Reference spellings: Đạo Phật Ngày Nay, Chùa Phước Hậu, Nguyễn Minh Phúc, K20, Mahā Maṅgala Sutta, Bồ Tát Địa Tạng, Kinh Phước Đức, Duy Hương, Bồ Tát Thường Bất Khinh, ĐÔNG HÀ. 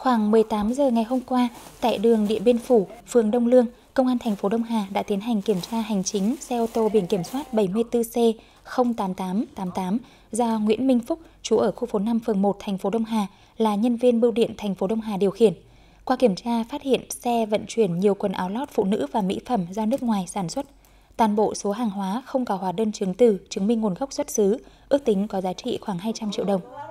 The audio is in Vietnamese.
Khoảng 18 giờ ngày hôm qua, tại đường Điện Biên Phủ, phường Đông Lương, Công an thành phố Đông Hà đã tiến hành kiểm tra hành chính xe ô tô biển kiểm soát 74C08888 do Nguyễn Minh Phúc, trú ở khu phố 5 phường 1 thành phố Đông Hà, là nhân viên bưu điện thành phố Đông Hà điều khiển. Qua kiểm tra phát hiện xe vận chuyển nhiều quần áo lót phụ nữ và mỹ phẩm do nước ngoài sản xuất. Toàn bộ số hàng hóa không có hóa đơn chứng từ, chứng minh nguồn gốc xuất xứ, ước tính có giá trị khoảng 200 triệu đồng.